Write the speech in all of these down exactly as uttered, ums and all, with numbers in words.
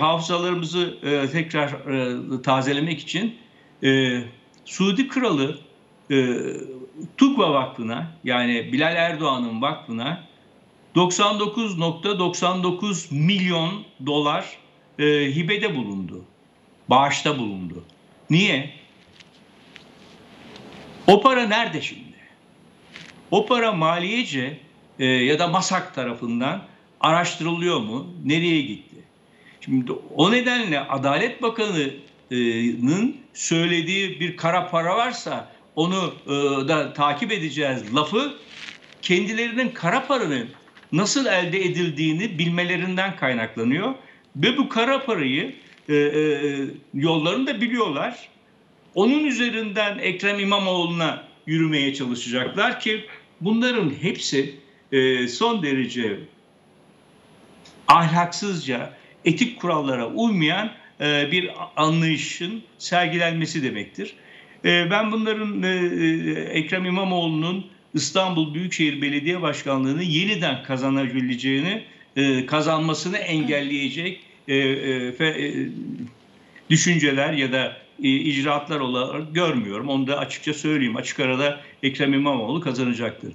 hafızalarımızı e, tekrar e, tazelemek için e, Suudi Kralı e, Tugva Vakfı'na, yani Bilal Erdoğan'ın vakfına doksan dokuz nokta doksan dokuz milyon dolar e, hibede bulundu, bağışta bulundu. Niye? O para nerede şimdi? O para maliyece e, ya da MASAK tarafından araştırılıyor mu? Nereye gitti? Şimdi o nedenle Adalet Bakanı'nın söylediği bir kara para varsa onu e, da takip edeceğiz lafı kendilerinin kara paranın nasıl elde edildiğini bilmelerinden kaynaklanıyor. Ve bu kara parayı e, e, yollarını da biliyorlar. Onun üzerinden Ekrem İmamoğlu'na yürümeye çalışacaklar ki bunların hepsi e, son derece ahlaksızca, etik kurallara uymayan e, bir anlayışın sergilenmesi demektir. E, ben bunların e, Ekrem İmamoğlu'nun İstanbul Büyükşehir Belediye Başkanlığı'nı yeniden kazanabileceğini, e, kazanmasını engelleyecek e, e, fe, e, düşünceler ya da e, icraatlar olarak görmüyorum. Onu da açıkça söyleyeyim. Açık arada Ekrem İmamoğlu kazanacaktır.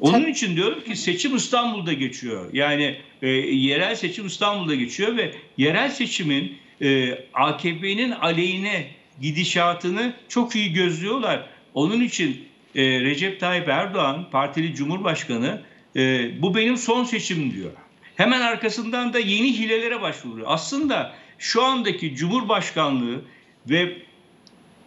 Onun için diyorum ki seçim İstanbul'da geçiyor. Yani e, yerel seçim İstanbul'da geçiyor ve yerel seçimin e, A K P'nin aleyhine gidişatını çok iyi gözlüyorlar. Onun için e, Recep Tayyip Erdoğan, partili Cumhurbaşkanı, e, bu benim son seçim diyor. Hemen arkasından da yeni hilelere başvuruyor. Aslında şu andaki Cumhurbaşkanlığı ve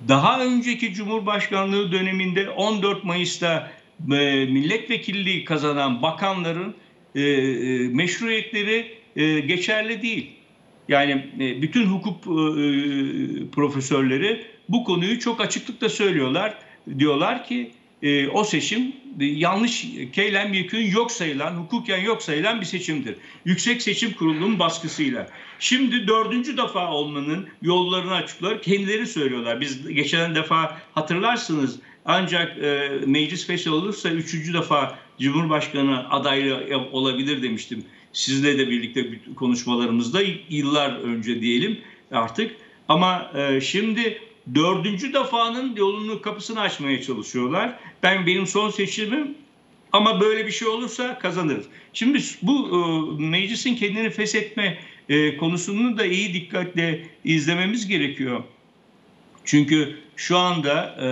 daha önceki Cumhurbaşkanlığı döneminde on dört Mayıs'ta milletvekilliği kazanan bakanların e, e, meşruiyetleri e, geçerli değil. Yani e, bütün hukuk e, profesörleri bu konuyu çok açıklıkla söylüyorlar. Diyorlar ki e, o seçim e, yanlış, keylem yekün yok sayılan, hukuken yok sayılan bir seçimdir. Yüksek Seçim Kurulu'nun baskısıyla. Şimdi dördüncü defa olmanın yollarını açıklar, kendileri söylüyorlar. Biz geçen defa hatırlarsınız. Ancak e, meclis fesih olursa üçüncü defa Cumhurbaşkanı adayı olabilir demiştim. Sizle de birlikte konuşmalarımızda yıllar önce diyelim artık. Ama e, şimdi dördüncü defanın yolunu, kapısını açmaya çalışıyorlar. Ben benim son seçimim ama böyle bir şey olursa kazanırız. Şimdi bu e, meclisin kendini feshetme e, konusunu da iyi dikkatle izlememiz gerekiyor. Çünkü şu anda E,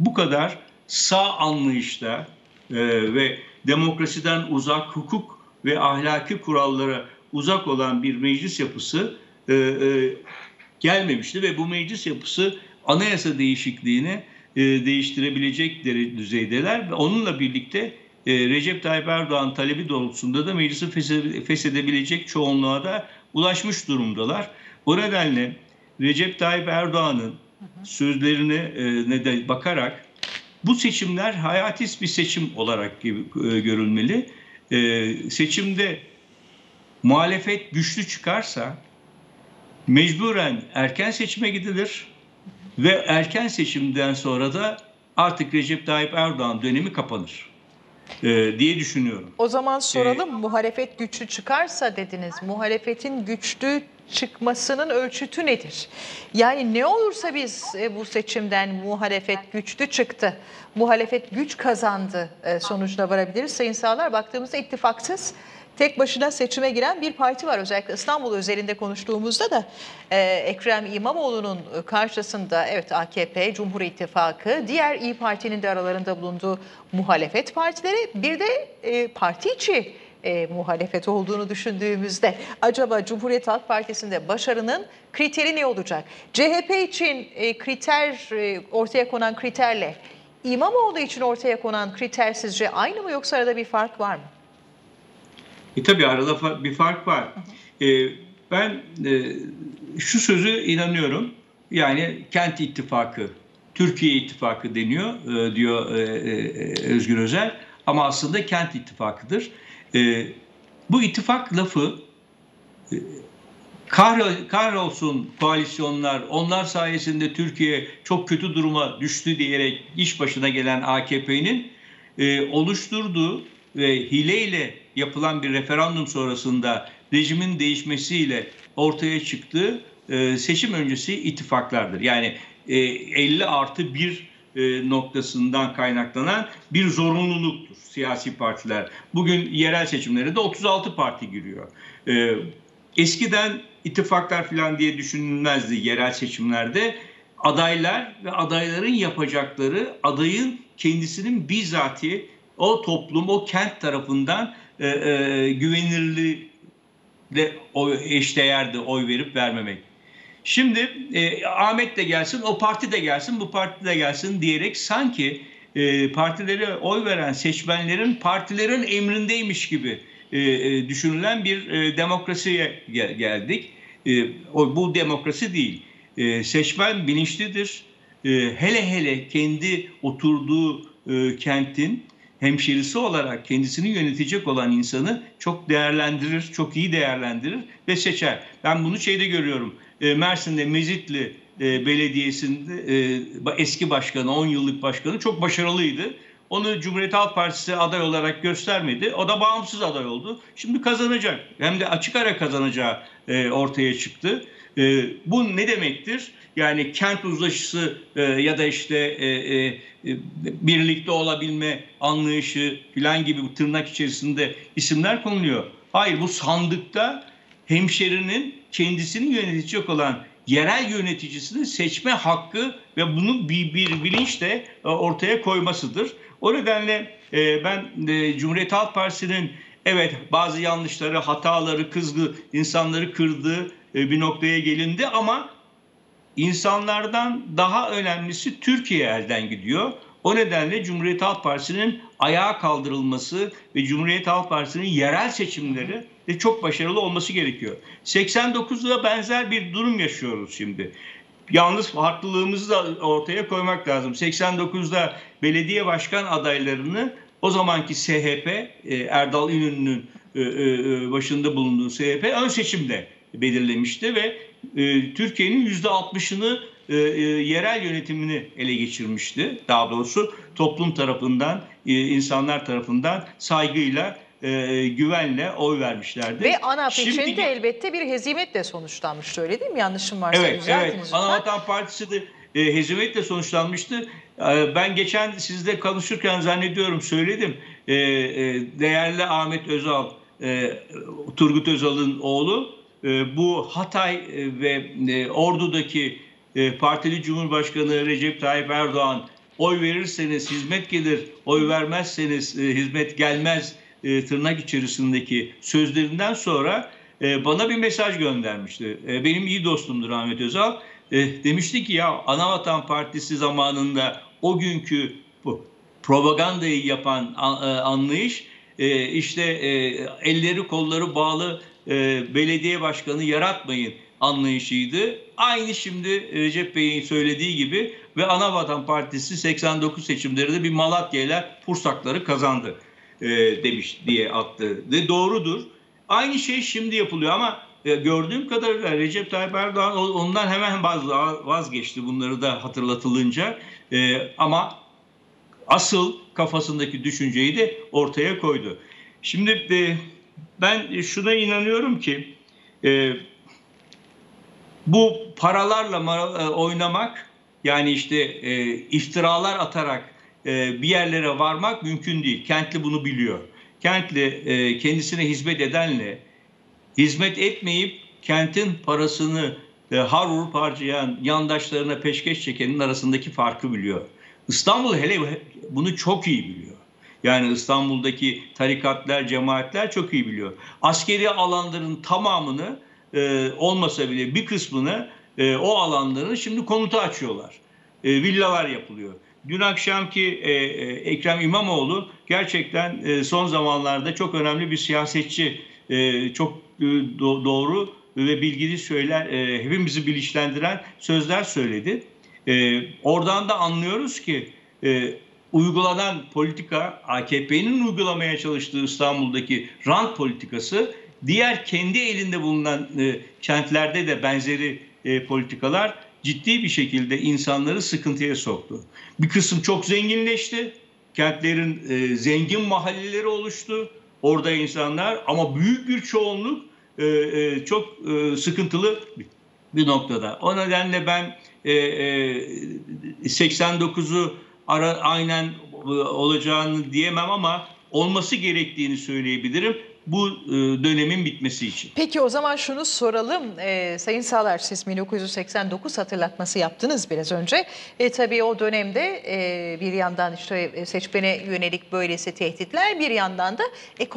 bu kadar sağ anlayışta e, ve demokrasiden uzak, hukuk ve ahlaki kurallara uzak olan bir meclis yapısı e, e, gelmemişti. Ve bu meclis yapısı anayasa değişikliğini e, değiştirebilecek düzeydeler. Ve onunla birlikte e, Recep Tayyip Erdoğan talebi doğrultusunda da meclisi feshedebilecek çoğunluğa da ulaşmış durumdalar. O nedenle Recep Tayyip Erdoğan'ın sözlerine ne de bakarak bu seçimler hayati bir seçim olarak görülmeli. Seçimde muhalefet güçlü çıkarsa mecburen erken seçime gidilir ve erken seçimden sonra da artık Recep Tayyip Erdoğan dönemi kapanır diye düşünüyorum. O zaman soralım, ee, muhalefet güçlü çıkarsa dediniz, muhalefetin güçlü çıkmasının ölçütü nedir? Yani ne olursa biz bu seçimden muhalefet güçlü çıktı, muhalefet güç kazandı sonucuna varabiliriz. Sayın Sağlar, baktığımızda ittifaksız, tek başına seçime giren bir parti var. Özellikle İstanbul özelinde konuştuğumuzda da Ekrem İmamoğlu'nun karşısında evet A K P, Cumhur İttifakı, diğer İYİ Parti'nin de aralarında bulunduğu muhalefet partileri, bir de e, parti içi E, muhalefet olduğunu düşündüğümüzde acaba Cumhuriyet Halk Partisi'nde başarının kriteri ne olacak? C H P için e, kriter e, ortaya konan kriterle İmamoğlu için ortaya konan kriter sizce aynı mı, yoksa arada bir fark var mı? E, tabii arada bir fark var. E, ben e, şu sözü inanıyorum, yani kent ittifakı, Türkiye ittifakı deniyor e, diyor e, e, Özgür Özel, ama aslında kent ittifakıdır. Ee, bu ittifak lafı e, kahro, kahrolsun koalisyonlar, onlar sayesinde Türkiye çok kötü duruma düştü diyerek iş başına gelen A K P'nin e, oluşturduğu ve hileyle yapılan bir referandum sonrasında rejimin değişmesiyle ortaya çıktığı e, seçim öncesi ittifaklardır. Yani e, elli artı bir e, noktasından kaynaklanan bir zorunluluktur siyasi partiler. Bugün yerel seçimlere de otuz altı parti giriyor. E, eskiden ittifaklar falan diye düşünülmezdi yerel seçimlerde. Adaylar ve adayların yapacakları, adayın kendisinin bizatihi o toplum, o kent tarafından e, e, güvenirli de eşdeğerdi oy verip vermemek. Şimdi e, Ahmet de gelsin, o parti de gelsin, bu parti de gelsin diyerek sanki e, partilere oy veren seçmenlerin partilerin emrindeymiş gibi e, e, düşünülen bir e, demokrasiye gel- geldik. E, o, bu demokrasi değil. E, seçmen bilinçlidir. E, hele hele kendi oturduğu e, kentin hemşerisi olarak kendisini yönetecek olan insanı çok değerlendirir, çok iyi değerlendirir ve seçer. Ben bunu şeyde görüyorum. Mersin'de Mezitli Belediyesi'nde eski başkanı, on yıllık başkanı çok başarılıydı. Onu Cumhuriyet Halk Partisi aday olarak göstermedi. O da bağımsız aday oldu. Şimdi kazanacak. Hem de açık ara kazanacağı ortaya çıktı. Bu ne demektir? Yani kent uzlaşısı ya da işte birlikte olabilme anlayışı filan gibi tırnak içerisinde isimler konuluyor. Hayır, bu sandıkta hemşerinin kendisini yönetecek olan yerel yöneticisini seçme hakkı ve bunu bir, bir bilinçle ortaya koymasıdır. O nedenle ben Cumhuriyet Halk Partisi'nin evet bazı yanlışları, hataları, kızgı insanları kırdığı bir noktaya gelindi ama insanlardan daha önemlisi Türkiye elden gidiyor. O nedenle Cumhuriyet Halk Partisi'nin ayağa kaldırılması ve Cumhuriyet Halk Partisi'nin yerel seçimleri de çok başarılı olması gerekiyor. seksen dokuzda benzer bir durum yaşıyoruz şimdi. Yalnız farklılığımızı da ortaya koymak lazım. seksen dokuzda belediye başkan adaylarını o zamanki S H P, Erdal İnönü'nün başında bulunduğu S H P ön seçimde belirlemişti ve Türkiye'nin yüzde altmışını e, e, yerel yönetimini ele geçirmişti. Daha doğrusu toplum tarafından, e, insanlar tarafından saygıyla, e, güvenle oy vermişlerdi. Ve ANAP için de elbette bir hezimetle sonuçlanmıştı, öyle değil mi? Yanlışım varsa evet, düzeltiniz. Evet, Anavatan Partisi de e, hezimetle sonuçlanmıştı. E, ben geçen sizle konuşurken zannediyorum söyledim. E, e, değerli Ahmet Özal, e, Turgut Özal'ın oğlu, bu Hatay ve Ordu'daki partili Cumhurbaşkanı Recep Tayyip Erdoğan oy verirseniz hizmet gelir, oy vermezseniz hizmet gelmez tırnak içerisindeki sözlerinden sonra bana bir mesaj göndermişti. Benim iyi dostumdur Ahmet Özal. Demişti ki ya Anavatan Partisi zamanında o günkü propagandayı yapan anlayış işte elleri kolları bağlı belediye başkanı yaratmayın anlayışıydı. Aynı şimdi Recep Bey'in söylediği gibi ve Anavatan Partisi seksen dokuz seçimlerinde bir Malatya ile Pursakları kazandı demiş diye attı. Ve doğrudur. Aynı şey şimdi yapılıyor ama gördüğüm kadarıyla Recep Tayyip Erdoğan ondan hemen vazgeçti bunları da hatırlatılınca. Ama asıl kafasındaki düşünceyi de ortaya koydu. Şimdi ben şuna inanıyorum ki e, bu paralarla oynamak yani işte e, iftiralar atarak e, bir yerlere varmak mümkün değil. Kentli bunu biliyor. Kentli e, kendisine hizmet edenle hizmet etmeyip kentin parasını e, harur harcayan yandaşlarına peşkeş çekenin arasındaki farkı biliyor. İstanbul hele bunu çok iyi biliyor. Yani İstanbul'daki tarikatlar, cemaatler çok iyi biliyor. Askeri alanların tamamını e, olmasa bile bir kısmını e, o alanların şimdi konuta açıyorlar. E, villalar yapılıyor. Dün akşamki e, e, Ekrem İmamoğlu gerçekten e, son zamanlarda çok önemli bir siyasetçi. E, çok e, doğru ve bilgili söyler, e, hepimizi bilinçlendiren sözler söyledi. E, oradan da anlıyoruz ki E, uygulanan politika, A K P'nin uygulamaya çalıştığı İstanbul'daki rant politikası, diğer kendi elinde bulunan e, kentlerde de benzeri e, politikalar ciddi bir şekilde insanları sıkıntıya soktu. Bir kısım çok zenginleşti, kentlerin e, zengin mahalleleri oluştu, orada insanlar ama büyük bir çoğunluk e, e, çok e, sıkıntılı bir noktada. O nedenle ben e, e, seksen dokuzu ara, aynen e, olacağını diyemem ama olması gerektiğini söyleyebilirim. Bu dönemin bitmesi için. Peki o zaman şunu soralım. Ee, Sayın Sağlar, siz bin dokuz yüz seksen dokuz hatırlatması yaptınız biraz önce. E, tabii o dönemde e, bir yandan işte seçmene yönelik böylesi tehditler, bir yandan da ekonomi